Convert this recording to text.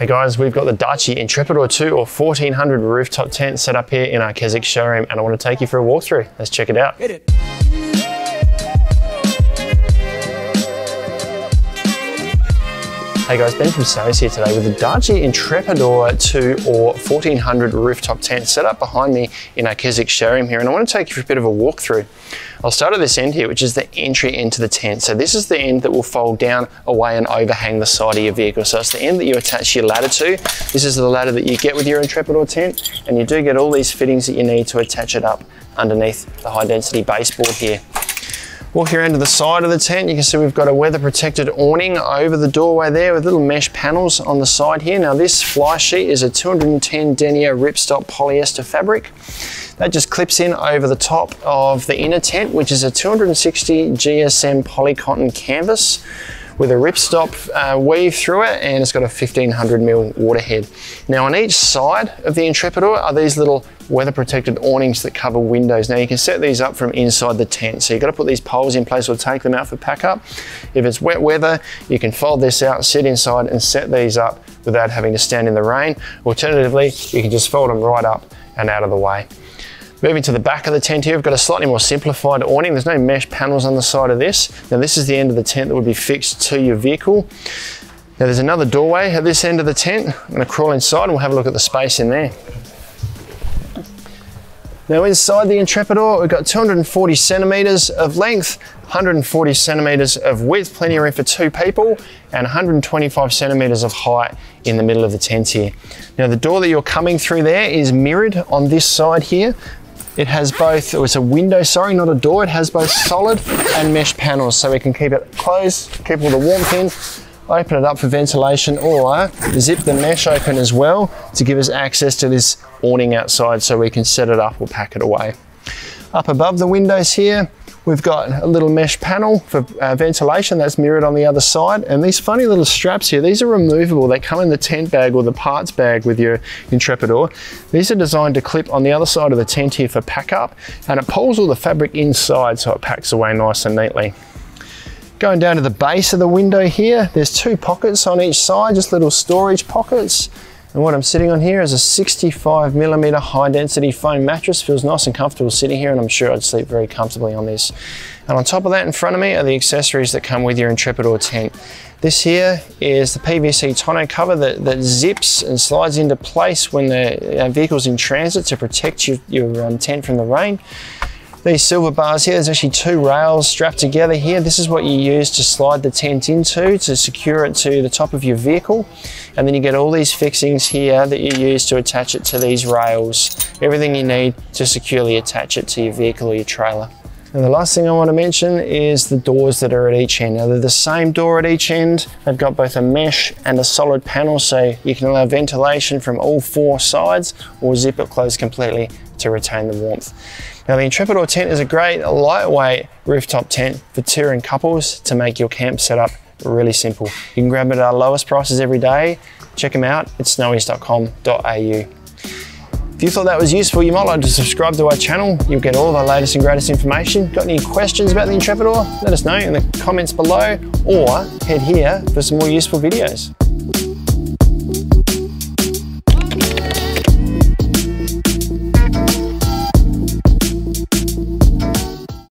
Hey guys, we've got the Darche Intrepidor 2 or 1400 rooftop tent set up here in our Keswick showroom, and I want to take you for a walkthrough. Let's check it out. Get it. Hey guys, Ben from Snowys here today with the Darche Intrepidor 2 or 1400 rooftop tent set up behind me in our Keswick showroom here, and I want to take you for a bit of a walkthrough. I'll start at this end here, which is the entry into the tent. So this is the end that will fold down, away and overhang the side of your vehicle. So it's the end that you attach your ladder to. This is the ladder that you get with your Intrepidor tent, and you do get all these fittings that you need to attach it up underneath the high density baseboard here. Walking around to the side of the tent, you can see we've got a weather protected awning over the doorway there with little mesh panels on the side here. Now this fly sheet is a 210 denier ripstop polyester fabric. That just clips in over the top of the inner tent, which is a 260 GSM polycotton canvas with a ripstop weave through it, and it's got a 1500 mil waterhead. Now on each side of the Intrepidor are these little weather protected awnings that cover windows. Now you can set these up from inside the tent. So you've got to put these poles in place or take them out for pack up. If it's wet weather, you can fold this out, sit inside and set these up without having to stand in the rain. Alternatively, you can just fold them right up and out of the way. Moving to the back of the tent here, we've got a slightly more simplified awning. There's no mesh panels on the side of this. Now this is the end of the tent that would be fixed to your vehicle. Now there's another doorway at this end of the tent. I'm gonna crawl inside and we'll have a look at the space in there. Now inside the Intrepidor, we've got 240 centimeters of length, 140 centimeters of width, plenty of room for two people, and 125 centimeters of height in the middle of the tent here. Now the door that you're coming through there is mirrored on this side here. It has both, it's a window, sorry, not a door. It has both solid and mesh panels, so we can keep it closed, keep all the warmth in, open it up for ventilation, or zip the mesh open as well to give us access to this awning outside so we can set it up or pack it away. Up above the windows here, we've got a little mesh panel for ventilation that's mirrored on the other side. And these funny little straps here, these are removable. They come in the tent bag or the parts bag with your Intrepidor. These are designed to clip on the other side of the tent here for pack up, and it pulls all the fabric inside so it packs away nice and neatly. Going down to the base of the window here, there's two pockets on each side, just little storage pockets. And what I'm sitting on here is a 65mm high density foam mattress. Feels nice and comfortable sitting here, and I'm sure I'd sleep very comfortably on this. And on top of that in front of me are the accessories that come with your Intrepidor tent. This here is the PVC tonneau cover that zips and slides into place when the vehicle's in transit to protect your tent from the rain. These silver bars here, there's actually two rails strapped together here. This is what you use to slide the tent into, to secure it to the top of your vehicle. And then you get all these fixings here that you use to attach it to these rails. Everything you need to securely attach it to your vehicle or your trailer. And the last thing I want to mention is the doors that are at each end. Now they're the same door at each end. They've got both a mesh and a solid panel, so you can allow ventilation from all four sides or zip it closed completely to retain the warmth. Now the Intrepidor tent is a great lightweight rooftop tent for touring couples to make your camp setup really simple. You can grab it at our lowest prices every day. Check them out at snowys.com.au. If you thought that was useful, you might like to subscribe to our channel. You'll get all of our latest and greatest information. Got any questions about the Intrepidor? Let us know in the comments below, or head here for some more useful videos.